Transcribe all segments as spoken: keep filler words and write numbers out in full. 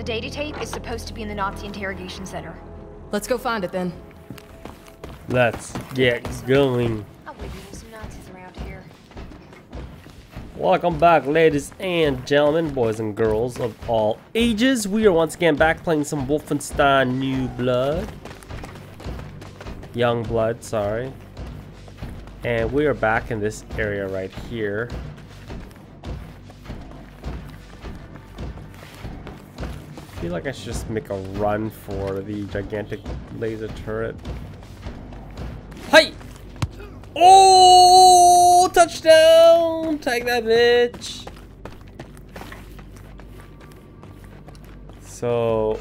The data tape is supposed to be in the Nazi interrogation center. Let's go find it then. Let's get going. I believe there's some Nazis around here. Welcome back, ladies and gentlemen, boys and girls of all ages. We are once again back playing some Wolfenstein Youngblood. Youngblood, sorry. And we are back in this area right here. I feel like I should just make a run for the gigantic laser turret. Hey! Oh! Touchdown! Take that, bitch! So,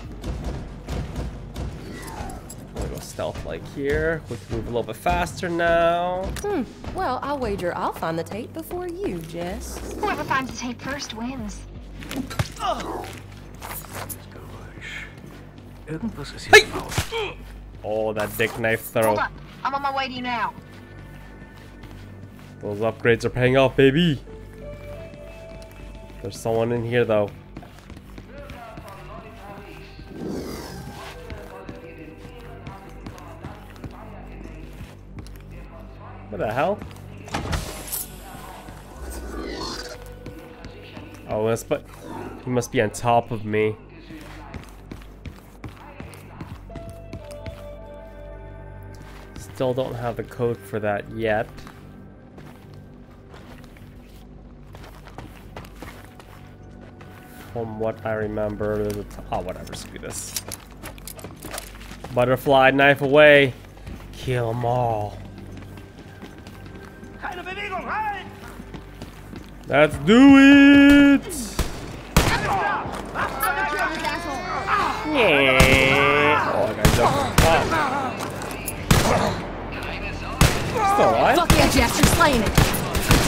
stealth like here. We can move a little bit faster now. Hmm. Well, I'll wager I'll find the tape before you, Jess. Whoever finds the tape first wins. Oh. Hey. Oh, that dick knife throw. Hold up. I'm on my way to you now. Those upgrades are paying off, baby. There's someone in here, though. What the hell? Oh, but he must be on top of me. Still don't have the code for that yet. From what I remember, there's a t oh, whatever, screw this. Butterfly knife away. Kill them all. Let's do it! Yeah! Oh, I got jumped. Oh. Still alive? Fuck yeah, Jeff, you're slaying it!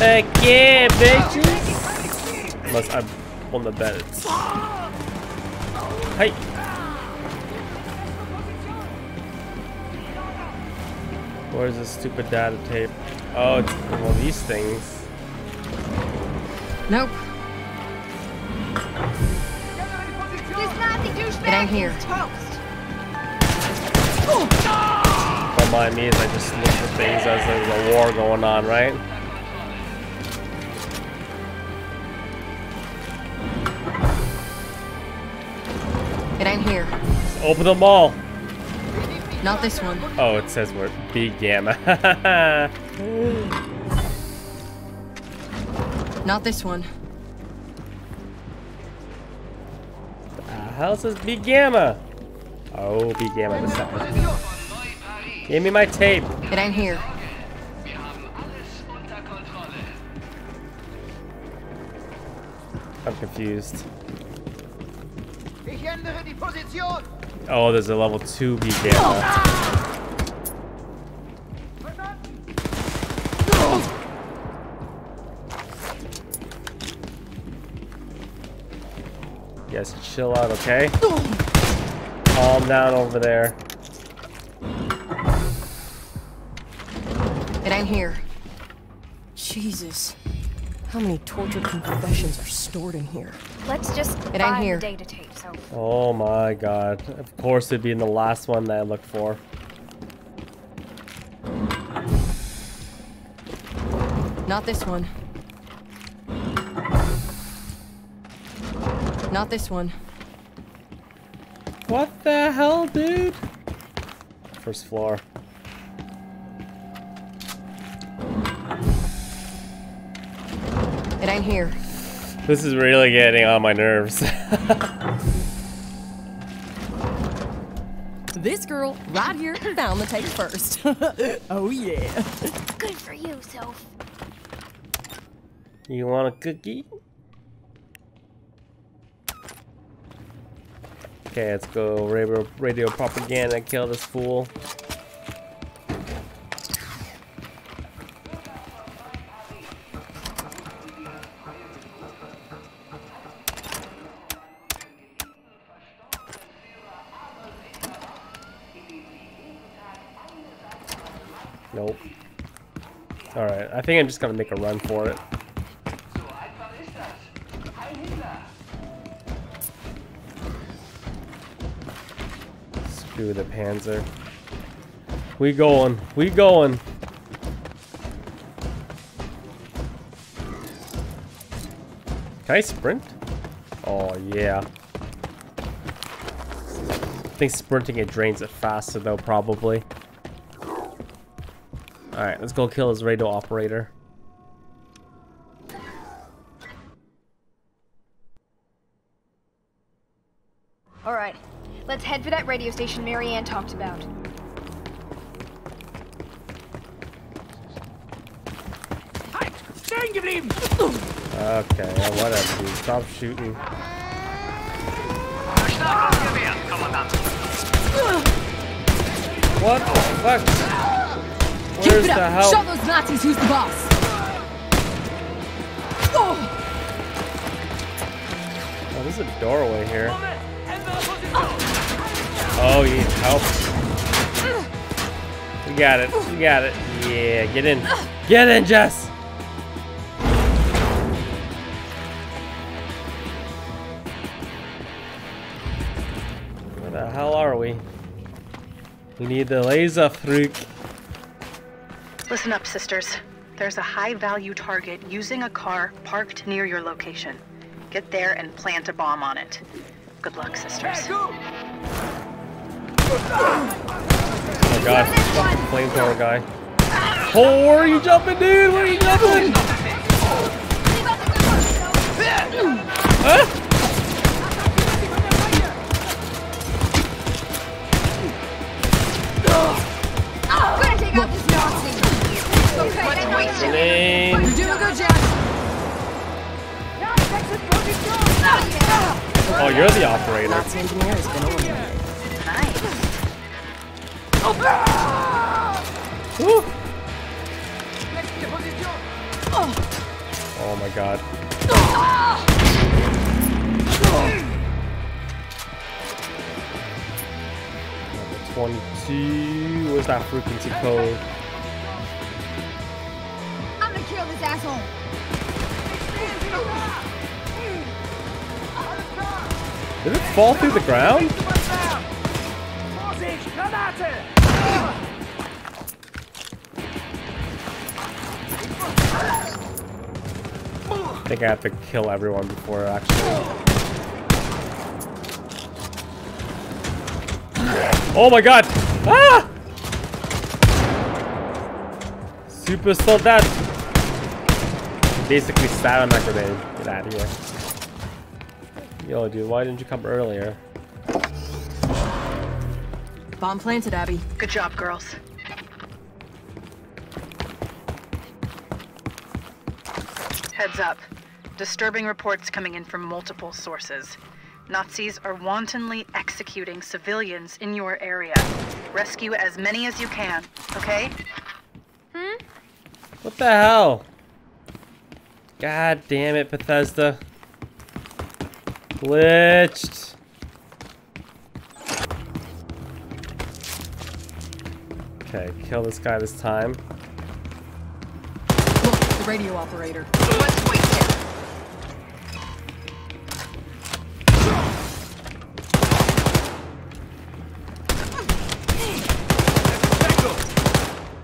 Heck yeah, bitches! Unless I'm on the bed. Hey! Where's the stupid data tape? Oh, it's one of these things. Nope. It ain't here. Don't mind me as I just look for things as there's a war going on, right? It ain't here. Just open them all. Not this one. Oh, it says we're B gamma. Not this one. The house is B gamma. Oh, B gamma the second. Give me my tape. It ain't here. I'm confused. Oh, there's a level two B gamma. Oh. Yes, chill out, okay? Calm down over there. It ain't here. Jesus. How many torture confessions are stored in here? Let's just it ain't here. Data tape, so. Oh my god. Of course it'd be in the last one that I looked for. Not this one. Not this one. What the hell, dude? First floor. It ain't here. This is really getting on my nerves. This girl right here found the tape first. Oh yeah. Good for you, Soph. You want a cookie? Okay, let's go radio, radio propaganda, kill this fool. Nope. Alright, I think I'm just gonna make a run for it. through the panzer. We going. We going. Can I sprint? Oh, yeah. I think sprinting it drains it faster though, probably. Alright, let's go kill his radio operator. Alright, let's head for that radio station Marianne talked about. Okay, whatever, dude. Stop shooting. What the fuck? Where's the help? Shut those Nazis, who's the boss? Oh, there's a doorway here. Oh, you need help. You got it. You got it. Yeah, get in. Get in, Jess! We need the laser freak. Listen up, sisters. There's a high-value target using a car parked near your location. Get there and plant a bomb on it. Good luck, sisters. Oh my god, fucking flamethrower guy. Oh, where are you jumping, dude? Where are you jumping? Huh? Name. You're doing good, Jack. Oh, you're the operator. Lots of engineers been eliminated. Nice. Woo. Oh my god. Number twenty-two. Where's that frequency code? Asshole. Did it fall through the ground? I think I have to kill everyone before actually. Oh my god! Ah! Super soldat! Basically sat on that grenade. Get out of here. Yo, dude, why didn't you come earlier? Bomb planted, Abby. Good job, girls. Heads up. Disturbing reports coming in from multiple sources. Nazis are wantonly executing civilians in your area. Rescue as many as you can, okay? Hmm? What the hell? God damn it, Bethesda. Glitched. Okay, kill this guy this time. Look, the radio operator. What's wasted?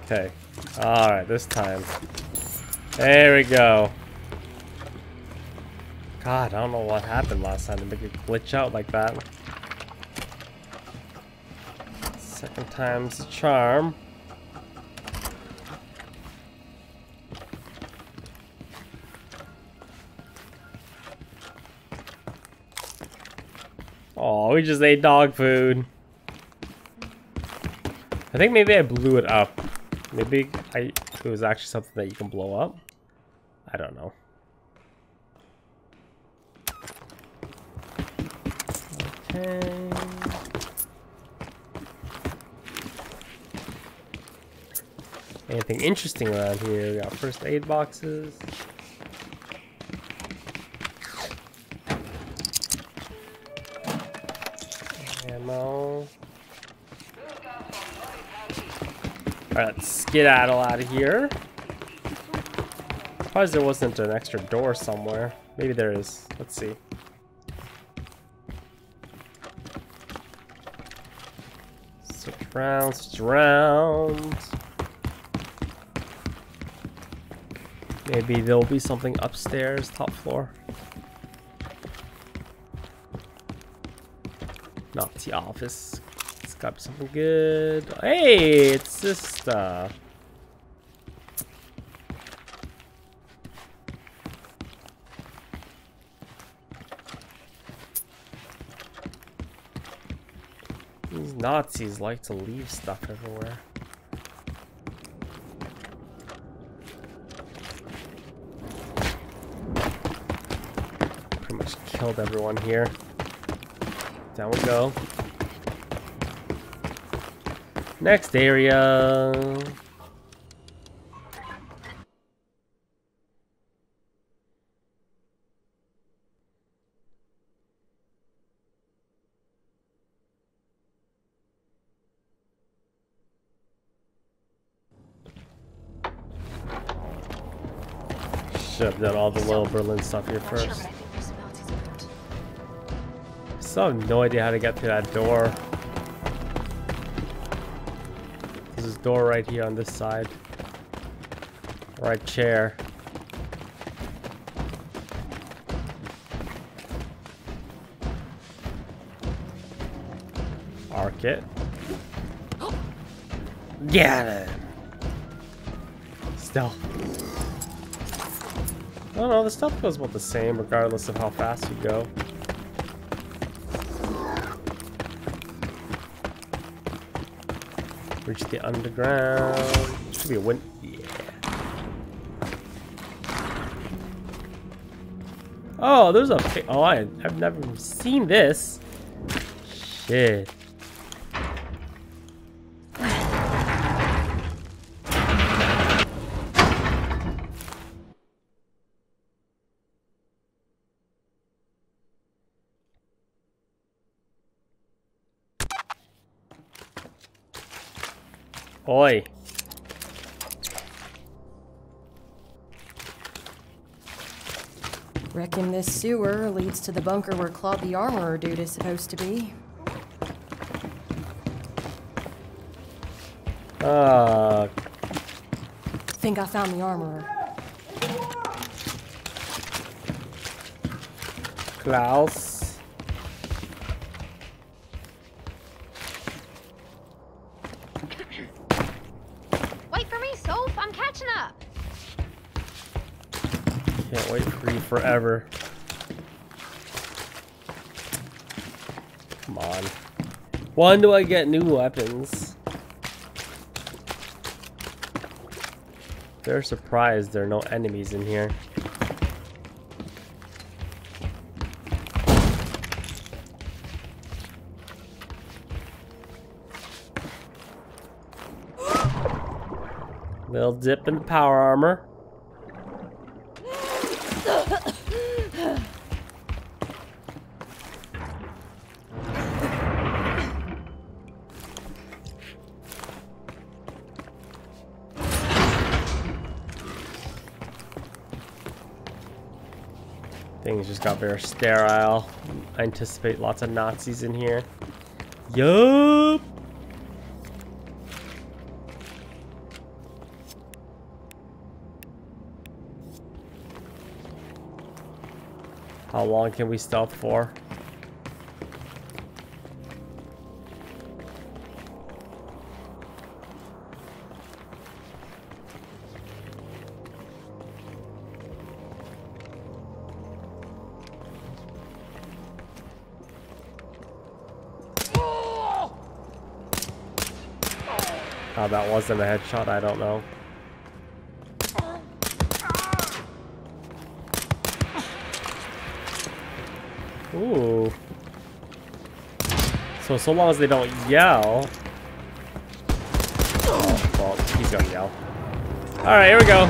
Okay. Alright, this time. There we go. God, I don't know what happened last time to make it glitch out like that. Second time's the charm. Oh, we just ate dog food. I think maybe I blew it up. Maybe I, it was actually something that you can blow up. I don't know. Anything interesting around here? We got first aid boxes. Ammo. Alright, let's skedaddle out of here. Surprised there wasn't an extra door somewhere. Maybe there is. Let's see. Round, round. Maybe there'll be something upstairs, top floor. Not the office. It's gotta be something good. Hey, it's just uh these Nazis like to leave stuff everywhere. Pretty much killed everyone here. Down we go. Next area. Should have done all the little Berlin stuff here first. I have no idea how to get to that door. There's this door right here on this side. Right chair. Arc it. Get it! Stealth. I don't know, the stealth goes about the same regardless of how fast you go. Reach the underground. Should be a win. Yeah. Oh, there's a. Oh, I, I've never seen this. Shit. Oi. Reckon this sewer leads to the bunker where Claude the Armorer dude is supposed to be. Uh. Think I found the Armorer. Klaus. Forever. Come on. When do I get new weapons? They're surprised there are no enemies in here. Little dip in power armor. Got very sterile. I anticipate lots of Nazis in here. Yup. How long can we stealth for? How that wasn't a headshot, I don't know. Ooh. So, so long as they don't yell. Oh, well, he's gonna yell. Alright, here we go.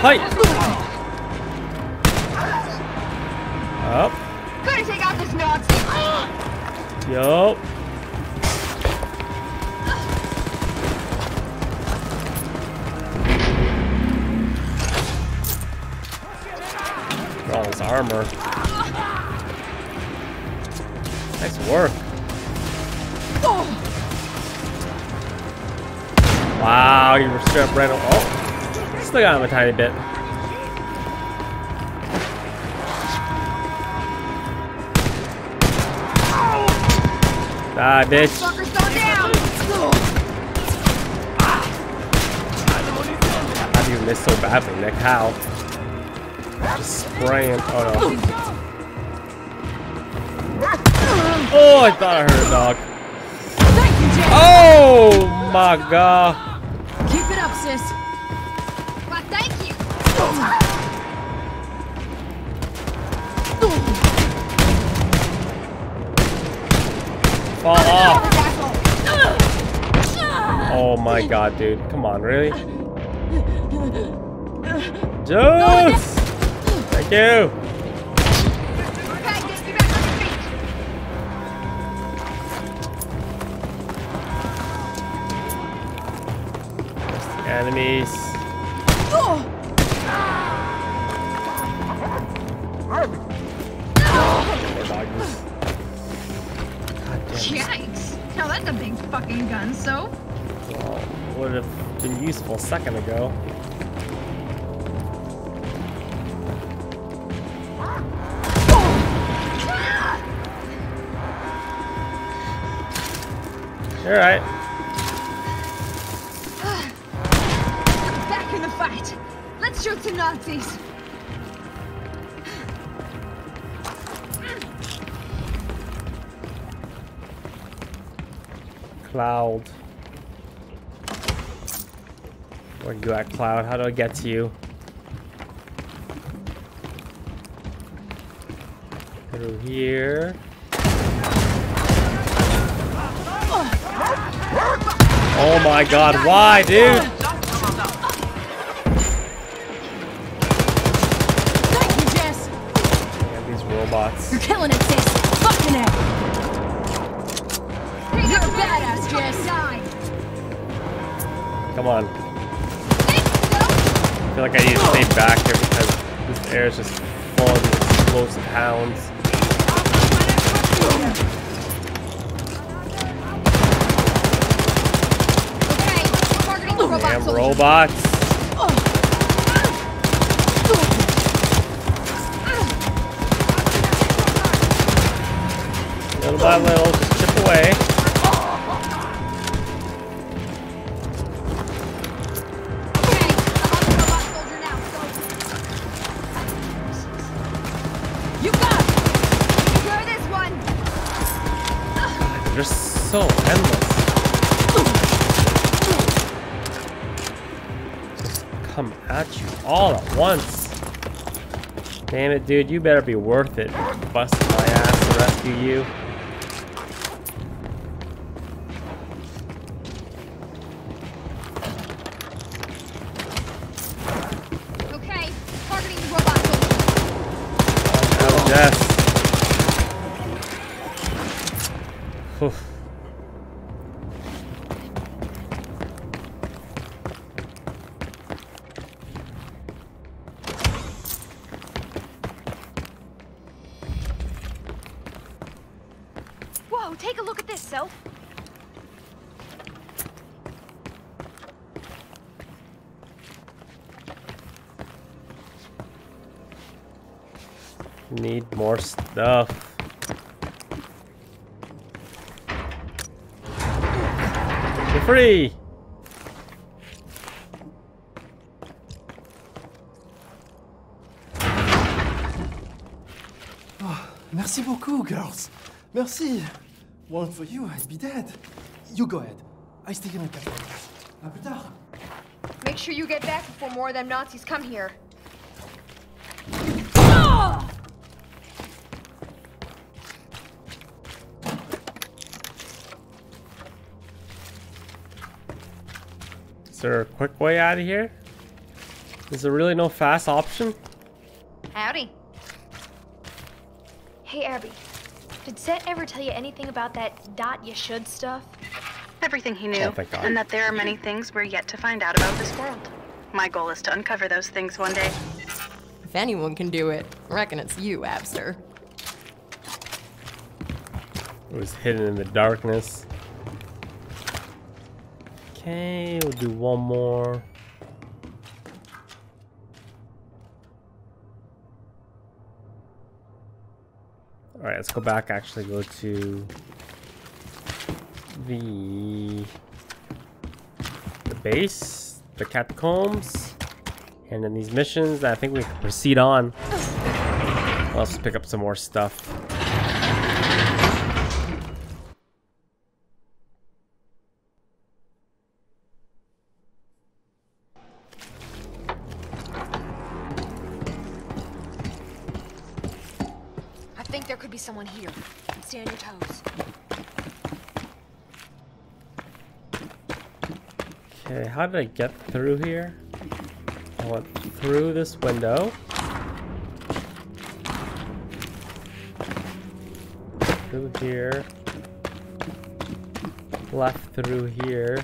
Hi! Up. Gotta take out this Nazi. Yup. Armor. Nice work. Wow, you were straight up right on. Oh, still got him a tiny bit. Ah, bitch. Fuckers go down. How do you miss so badly, Nick? How? Just spraying. Oh no. Oh, I thought I heard a dog. Oh my god. Keep it up, sis. Well, thank you. Fall off. Oh my god, dude. Come on, really? Juice! Thank you. Enemies. Yikes! Now that's a big fucking gun, so. Well, would have been useful a second ago. All right. Back in the fight. Let's shoot some Nazis. Cloud. Where you at, Cloud? How do I get to you? Through here. Oh my god, why, dude? Thank you, Jess. Yeah, these robots. You're killing it, sis. Fucking it. You're a badass, Jess. Come on. I feel like I need to stay back here because this air is just full of explosive hounds. Damn robots! Little by little, just chip away. You got this one. You're so endless. Come at you all at once. Damn it, dude, you better be worth it. Busting my ass to rescue you. Okay, targeting the robot. Oh, yes. Oof. Need more stuff. You're free. Oh, merci beaucoup, girls. Merci. One for you, I'd be dead. You go ahead. I stay in the cafe. À plus tard. Make sure you get back before more of them Nazis come here. Is there a quick way out of here? Is there really no fast option? Howdy. Hey, Abby. Did Seth ever tell you anything about that dot you should stuff? Everything he knew, oh, and that there are many things we're yet to find out about this world. My goal is to uncover those things one day. If anyone can do it, I reckon it's you, Abster. It was hidden in the darkness. Okay, we'll do one more. All right, let's go back, actually go to the, the base, the catacombs, and then these missions that I think we can proceed on. I'll just pick up some more stuff. Someone here. Stay on your toes. Okay, how did I get through here? I went through this window. Through here. Left through here.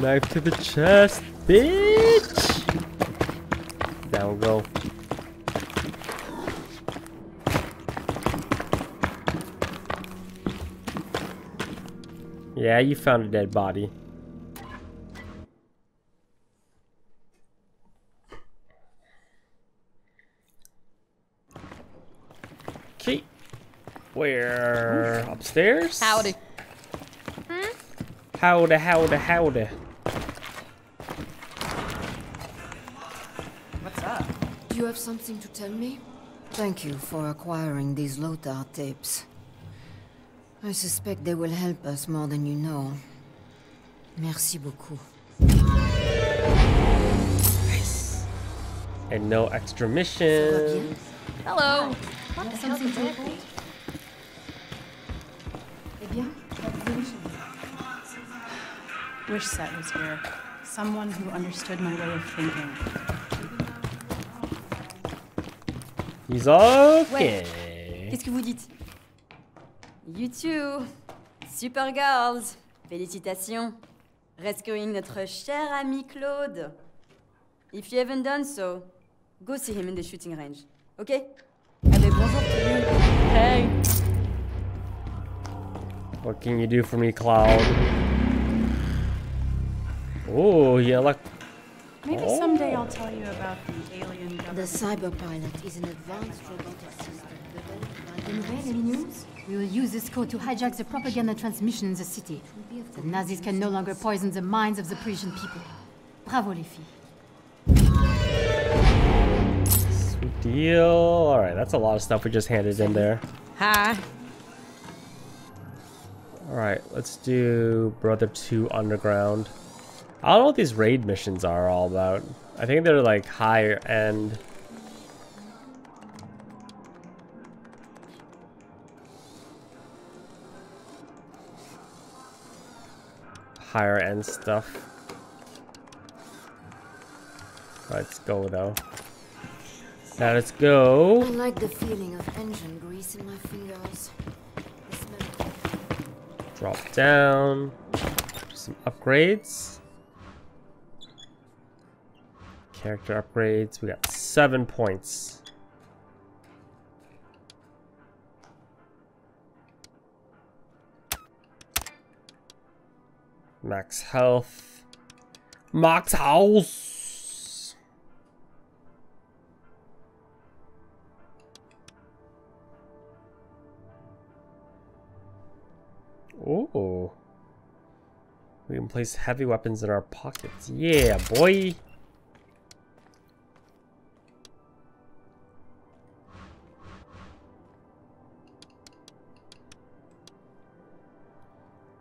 Knife to the chest, bitch! Down we go. Yeah, you found a dead body. Okay. Where? Upstairs? Howdy. Hmm? Howdy, howdy, howdy. You have something to tell me? Thank you for acquiring these Lothar tapes. I suspect they will help us more than you know. Merci beaucoup. Nice. And no extra missions. Hello. What the hell is that? Eh bien, wish that was here. Someone who understood my way of thinking. He's okay. Ouais. Qu'est-ce que vous dites? You too. Super girls. Félicitations. Rescuing notre cher ami Claude. If you haven't done so, go see him in the shooting range. Okay? Allez, bonjour to you. Hey. What can you do for me, Cloud? Oh, yeah, look. Maybe someday I'll tell you about the alien government. The Cyberpilot is an advanced robotic system developed by... In vain, any news? We will use this code to hijack the propaganda transmission in the city. The Nazis can no longer poison the minds of the Parisian people. Bravo, les filles. Sweet deal. Alright, that's a lot of stuff we just handed in there. Hi. Alright, let's do Brother two Underground. I don't know what these raid missions are all about. I think they're like higher end. Higher end stuff. Let's go though. Now let's go. I like the feeling of engine grease in my fingers. The smell. Drop down. Do some upgrades. Character upgrades, we got seven points. Max health. Max house! Oh. We can place heavy weapons in our pockets. Yeah, boy!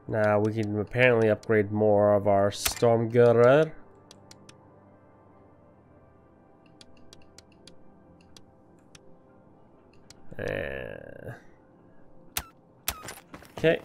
Now we can apparently upgrade more of our Stormgirder. Uh, okay.